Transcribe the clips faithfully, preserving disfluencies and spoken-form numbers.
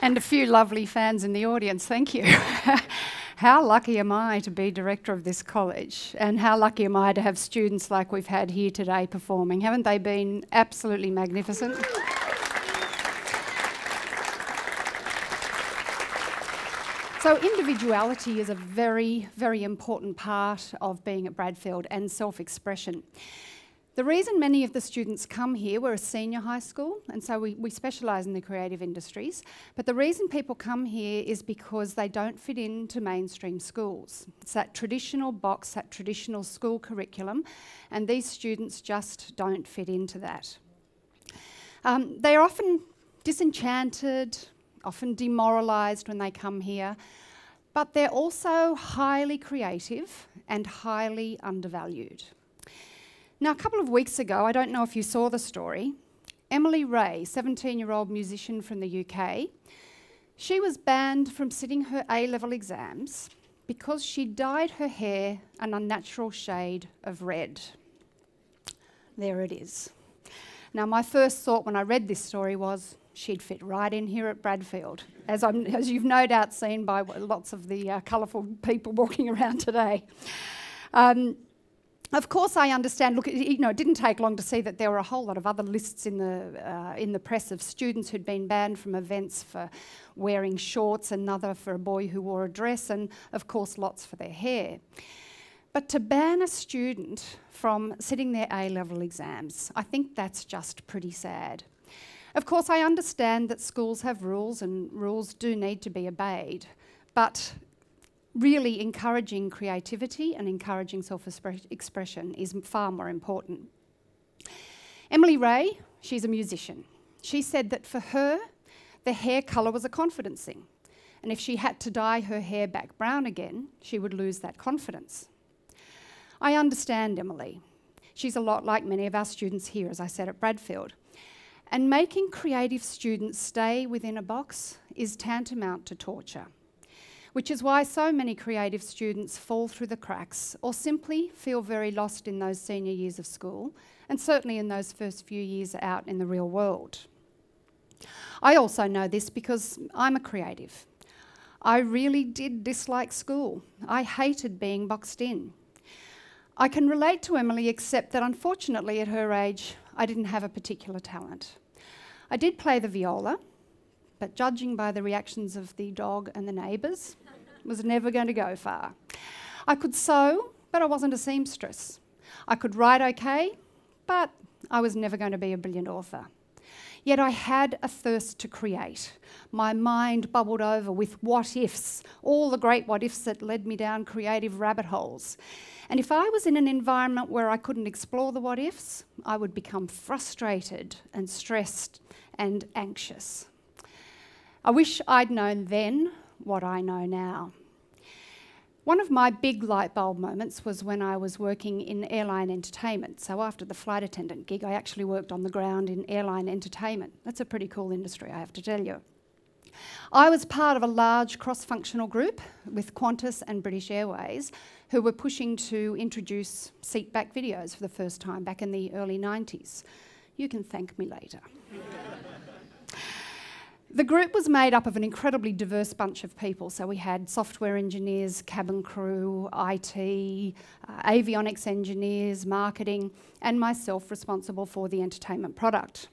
And a few lovely fans in the audience, thank you. How lucky am I to be director of this college? And how lucky am I to have students like we've had here today performing? Haven't they been absolutely magnificent? So individuality is a very, very important part of being at Bradfield, and self-expression. The reason many of the students come here, we're a senior high school, and so we, we specialise in the creative industries, but the reason people come here is because they don't fit into mainstream schools. It's that traditional box, that traditional school curriculum, and these students just don't fit into that. Um, they're often disenchanted, often demoralised when they come here, but they're also highly creative and highly undervalued. Now, a couple of weeks ago, I don't know if you saw the story, Emily Ray, seventeen-year-old musician from the U K, she was banned from sitting her A level exams because she dyed her hair an unnatural shade of red. There it is. Now, my first thought when I read this story was, she'd fit right in here at Bradfield, as, I'm, as you've no doubt seen by lots of the uh, colourful people walking around today. Um, of course, I understand. Look, it, you know, it didn't take long to see that there were a whole lot of other lists in the uh, in the press of students who'd been banned from events for wearing shorts, another for a boy who wore a dress, and of course, lots for their hair. But to ban a student from sitting their A level exams, I think that's just pretty sad. Of course, I understand that schools have rules and rules do need to be obeyed, but really encouraging creativity and encouraging self-expression is far more important. Emily Ray, she's a musician. She said that for her, the hair colour was a confidence thing, and if she had to dye her hair back brown again, she would lose that confidence. I understand Emily. She's a lot like many of our students here, as I said, at Bradfield. And making creative students stay within a box is tantamount to torture, which is why so many creative students fall through the cracks or simply feel very lost in those senior years of school, and certainly in those first few years out in the real world. I also know this because I'm a creative. I really did dislike school. I hated being boxed in. I can relate to Emily, except that unfortunately at her age, I didn't have a particular talent. I did play the viola, but judging by the reactions of the dog and the neighbours, was never going to go far. I could sew, but I wasn't a seamstress. I could write okay, but I was never going to be a brilliant author. Yet I had a thirst to create. My mind bubbled over with what-ifs, all the great what-ifs that led me down creative rabbit holes. And if I was in an environment where I couldn't explore the what-ifs, I would become frustrated and stressed and anxious. I wish I'd known then what I know now. One of my big light bulb moments was when I was working in airline entertainment. So after the flight attendant gig, I actually worked on the ground in airline entertainment. That's a pretty cool industry, I have to tell you. I was part of a large cross-functional group with Qantas and British Airways who were pushing to introduce seat-back videos for the first time back in the early nineties. You can thank me later. The group was made up of an incredibly diverse bunch of people. So we had software engineers, cabin crew, I T, uh, avionics engineers, marketing, and myself responsible for the entertainment product.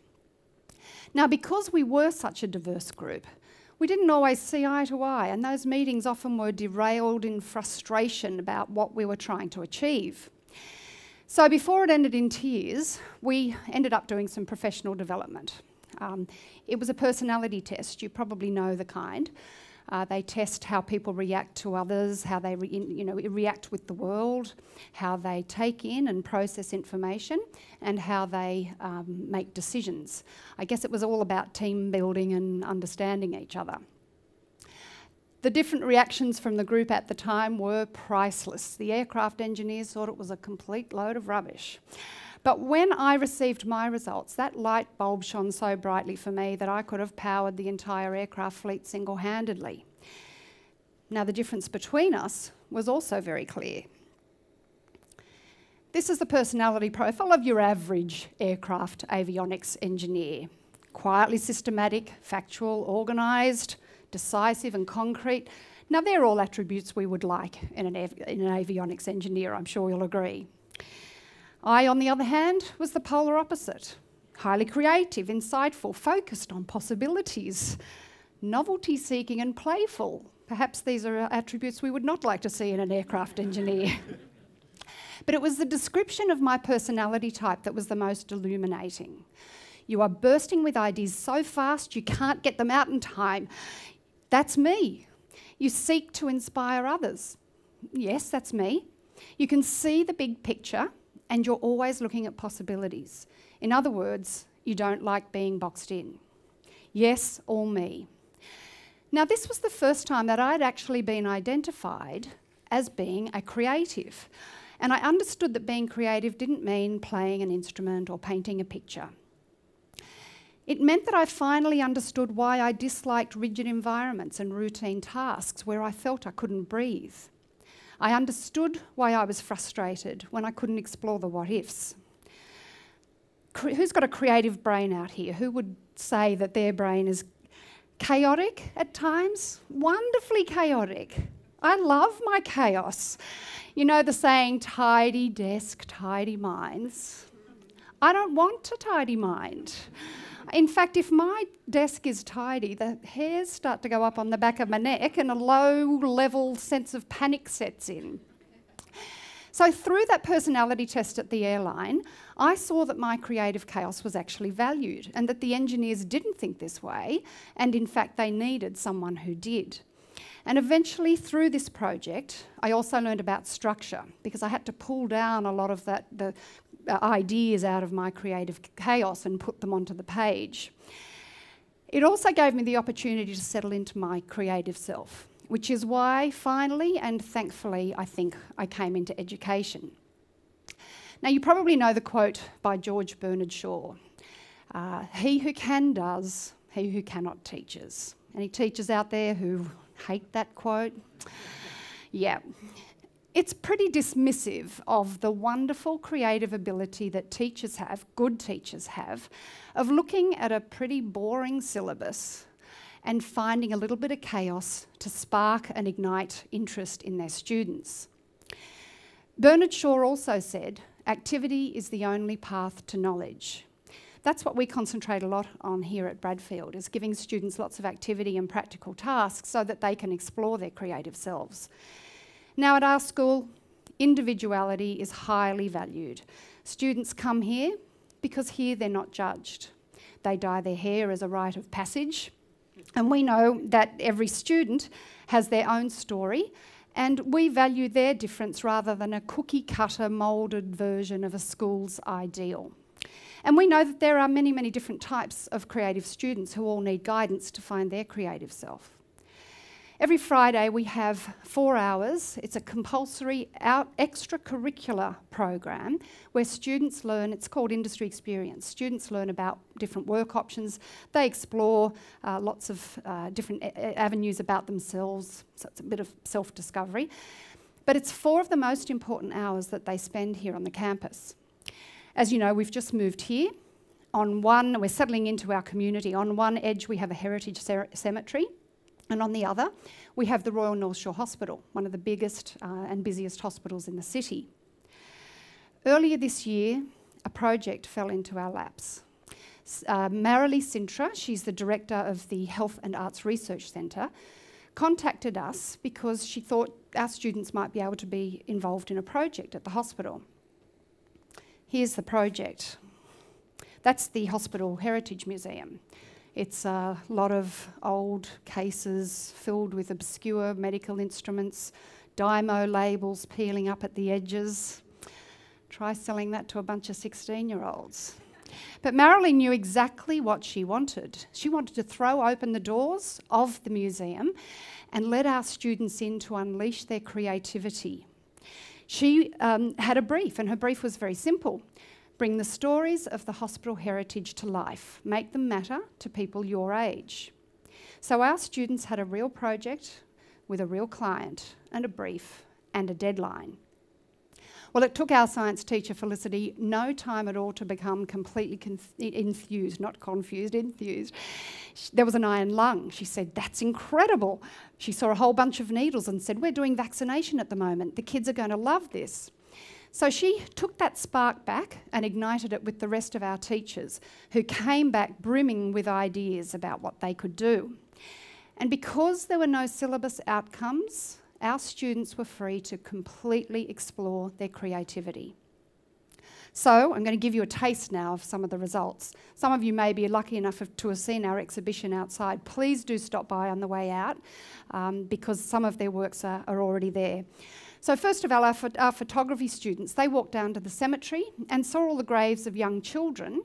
Now, because we were such a diverse group, we didn't always see eye to eye, and those meetings often were derailed in frustration about what we were trying to achieve. So before it ended in tears, we ended up doing some professional development. Um, it was a personality test. You probably know the kind. Uh, they test how people react to others, how they re you know, react with the world, how they take in and process information, and how they um, make decisions. I guess it was all about team building and understanding each other. The different reactions from the group at the time were priceless. The aircraft engineers thought it was a complete load of rubbish. But when I received my results, that light bulb shone so brightly for me that I could have powered the entire aircraft fleet single-handedly. Now, the difference between us was also very clear. This is the personality profile of your average aircraft avionics engineer. quietly systematic, factual, organised, decisive and concrete. Now they're all attributes we would like in an, av in an avionics engineer, I'm sure you'll agree. I, on the other hand, was the polar opposite. Highly creative, insightful, focused on possibilities, novelty-seeking and playful. Perhaps these are attributes we would not like to see in an aircraft engineer. But it was the description of my personality type that was the most illuminating. You are bursting with ideas so fast you can't get them out in time. That's me. You seek to inspire others. Yes, that's me. You can see the big picture and you're always looking at possibilities. In other words, you don't like being boxed in. Yes, all me. Now, this was the first time that I'd actually been identified as being a creative. And I understood that being creative didn't mean playing an instrument or painting a picture. It meant that I finally understood why I disliked rigid environments and routine tasks where I felt I couldn't breathe. I understood why I was frustrated when I couldn't explore the what-ifs. Who's got a creative brain out here? Who would say that their brain is chaotic at times? Wonderfully chaotic. I love my chaos. You know the saying, tidy desk, tidy minds. I don't want a tidy mind. In fact, if my desk is tidy, the hairs start to go up on the back of my neck and a low-level sense of panic sets in. So through that personality test at the airline, I saw that my creative chaos was actually valued and that the engineers didn't think this way, and in fact they needed someone who did. And eventually through this project, I also learned about structure because I had to pull down a lot of that, the ideas out of my creative chaos and put them onto the page. It also gave me the opportunity to settle into my creative self, which is why, finally and thankfully, I think I came into education. Now, you probably know the quote by George Bernard Shaw. Uh, he who can does, he who cannot teaches. Any teachers out there who hate that quote? Yeah. It's pretty dismissive of the wonderful creative ability that teachers have, good teachers have, of looking at a pretty boring syllabus and finding a little bit of chaos to spark and ignite interest in their students. Bernard Shaw also said, activity is the only path to knowledge. That's what we concentrate a lot on here at Bradfield, is giving students lots of activity and practical tasks so that they can explore their creative selves. Now at our school, individuality is highly valued. Students come here because here they're not judged. They dye their hair as a rite of passage. And we know that every student has their own story, and we value their difference rather than a cookie-cutter, moulded version of a school's ideal. And we know that there are many, many different types of creative students who all need guidance to find their creative self. Every Friday we have four hours. It's a compulsory out extracurricular program where students learn, it's called Industry Experience. Students learn about different work options. They explore uh, lots of uh, different avenues about themselves, so it's a bit of self-discovery. But it's four of the most important hours that they spend here on the campus. As you know, we've just moved here. On one, we're settling into our community. On one edge we have a heritage cemetery. And on the other, we have the Royal North Shore Hospital, one of the biggest uh, and busiest hospitals in the city. Earlier this year, a project fell into our laps. Uh, Marilee Sintra, she's the director of the Health and Arts Research Centre, contacted us because she thought our students might be able to be involved in a project at the hospital. Here's the project. That's the Hospital Heritage Museum. It's a lot of old cases filled with obscure medical instruments, Dymo labels peeling up at the edges. Try selling that to a bunch of sixteen-year-olds. But Marilee knew exactly what she wanted. She wanted to throw open the doors of the museum and let our students in to unleash their creativity. She um, had a brief, and her brief was very simple. Bring the stories of the hospital heritage to life. Make them matter to people your age. So our students had a real project with a real client and a brief and a deadline. Well, it took our science teacher, Felicity, no time at all to become completely infused, not confused, enthused. There was an eye and lung. She said, that's incredible. She saw a whole bunch of needles and said, we're doing vaccination at the moment. The kids are going to love this. So she took that spark back and ignited it with the rest of our teachers, who came back brimming with ideas about what they could do. And because there were no syllabus outcomes, our students were free to completely explore their creativity. So I'm going to give you a taste now of some of the results. Some of you may be lucky enough to have seen our exhibition outside. Please do stop by on the way out, um, because some of their works are, are already there. So first of all, our, ph our photography students, they walked down to the cemetery and saw all the graves of young children,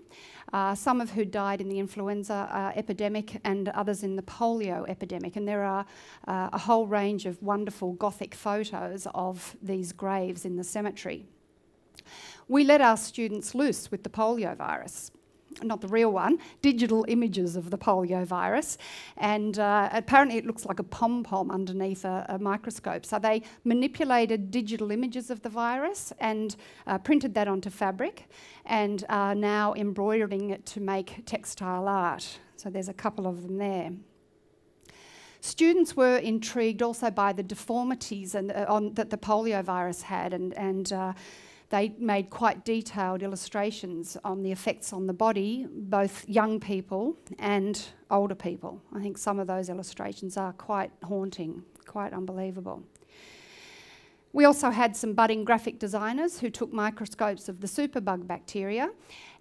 uh, some of who died in the influenza uh, epidemic and others in the polio epidemic. And there are uh, a whole range of wonderful Gothic photos of these graves in the cemetery. We let our students loose with the polio virus. Not the real one, digital images of the polio virus, and uh, apparently it looks like a pom-pom underneath a, a microscope. So they manipulated digital images of the virus and uh, printed that onto fabric and are now embroidering it to make textile art. So there's a couple of them there. Students were intrigued also by the deformities and, uh, on, that the polio virus had, and, and uh, they made quite detailed illustrations on the effects on the body, both young people and older people. I think some of those illustrations are quite haunting, quite unbelievable. We also had some budding graphic designers who took microscopes of the superbug bacteria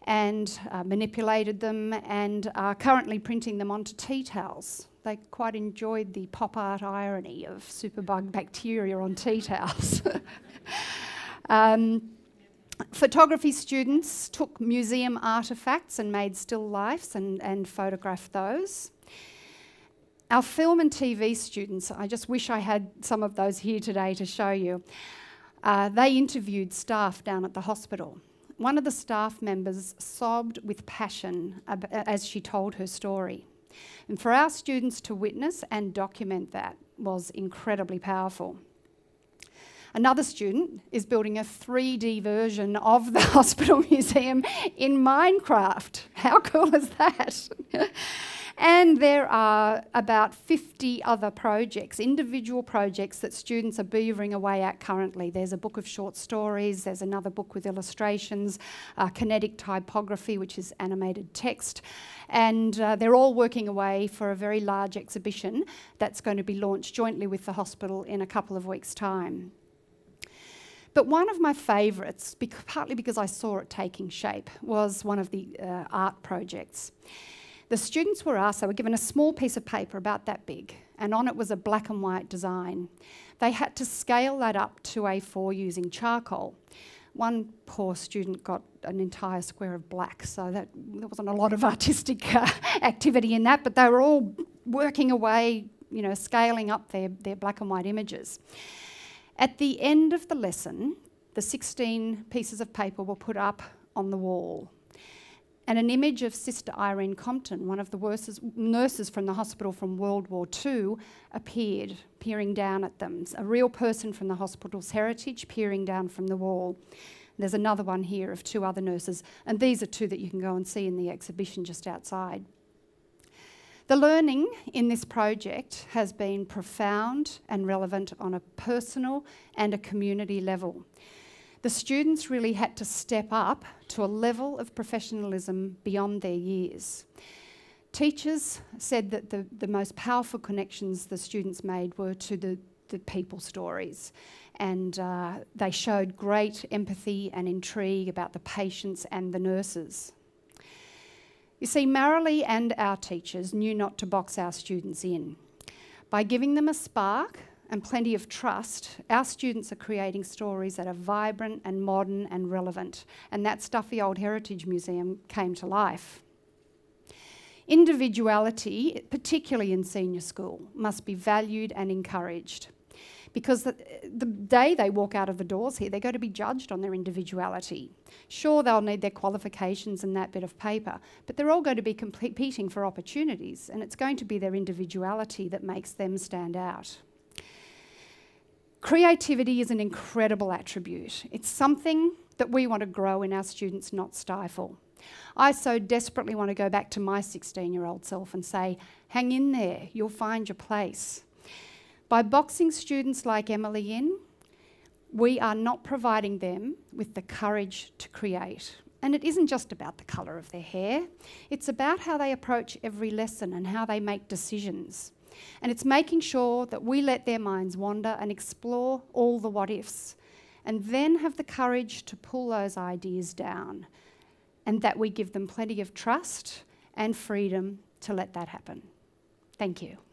and uh, manipulated them and are currently printing them onto tea towels. They quite enjoyed the pop art irony of superbug bacteria on tea towels. Um, photography students took museum artefacts and made still lifes and, and photographed those. Our film and T V students, I just wish I had some of those here today to show you, uh, they interviewed staff down at the hospital. One of the staff members sobbed with passion as she told her story. And for our students to witness and document that was incredibly powerful. Another student is building a three D version of the hospital museum in Minecraft. How cool is that? And there are about fifty other projects, individual projects that students are beavering away at currently. There's a book of short stories, there's another book with illustrations, uh, kinetic typography, which is animated text, and uh, they're all working away for a very large exhibition that's going to be launched jointly with the hospital in a couple of weeks' time. But one of my favourites, bec- partly because I saw it taking shape, was one of the uh, art projects. The students were asked, they were given a small piece of paper about that big, and on it was a black and white design. They had to scale that up to A four using charcoal. One poor student got an entire square of black, so that, there wasn't a lot of artistic uh, activity in that, but they were all working away, you know, scaling up their, their black and white images. At the end of the lesson, the sixteen pieces of paper were put up on the wall. And an image of Sister Irene Compton, one of the nurses from the hospital from World War Two, appeared, peering down at them. A real person from the hospital's heritage peering down from the wall. There's another one here of two other nurses, and these are two that you can go and see in the exhibition just outside. The learning in this project has been profound and relevant on a personal and a community level. The students really had to step up to a level of professionalism beyond their years. Teachers said that the, the most powerful connections the students made were to the, the people stories, and uh, they showed great empathy and intrigue about the patients and the nurses. You see, Marilee and our teachers knew not to box our students in. By giving them a spark and plenty of trust, our students are creating stories that are vibrant and modern and relevant, and that stuffy old heritage museum came to life. Individuality, particularly in senior school, must be valued and encouraged, because the, the day they walk out of the doors here, they're going to be judged on their individuality. Sure, they'll need their qualifications and that bit of paper, but they're all going to be competing for opportunities, and it's going to be their individuality that makes them stand out. Creativity is an incredible attribute. It's something that we want to grow in our students, not stifle. I so desperately want to go back to my sixteen-year-old self and say, hang in there, you'll find your place. By boxing students like Emily in, we are not providing them with the courage to create. And it isn't just about the colour of their hair. It's about how they approach every lesson and how they make decisions. And it's making sure that we let their minds wander and explore all the what-ifs, and then have the courage to pull those ideas down, and that we give them plenty of trust and freedom to let that happen. Thank you.